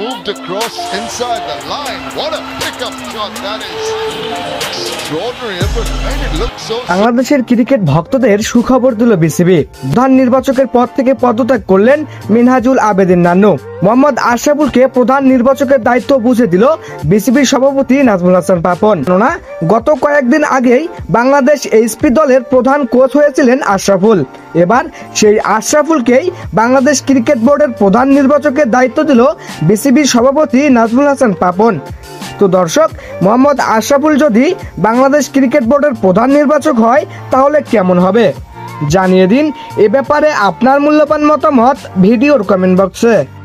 moved across inside the line. What a pickup shot that is. Extraordinary effort. Made it look so. বাংলাদেশের cricket ভক্তদের সুখবর দিল BCB. প্রধান নির্বাচকের পদ থেকে পদত্যাগ করলেন মিনহাজুল আবেদিন নান্নু। মোহাম্মদ আশরাফুলকে প্রধান নির্বাচকের দায়িত্ব বুঝে দিল বিসিবির সভাপতি নাজমুল হাসান পাপন। কেননা গত কয়েকদিন আগেই বাংলাদেশ এইচপি দলের প্রধান কোচ হয়েছিলেন আশরাফুল। এবার সেই আশরাফুলকেই বাংলাদেশ ক্রিকেট বোর্ডের প্রধান নির্বাচকের দায়িত্ব দিল বিসিবির সভাপতি নাজমুল হাসান পাপন। তো দর্শক, মোহাম্মদ আশরাফুল যদি বাংলাদেশ ক্রিকেট বোর্ডের প্রধান নির্বাচক হয় তাহলে কেমন হবে জানিয়ে দিন। এ ব্যাপারে আপনার মূল্যবান মতামত ভিডিওর কমেন্ট বক্সে।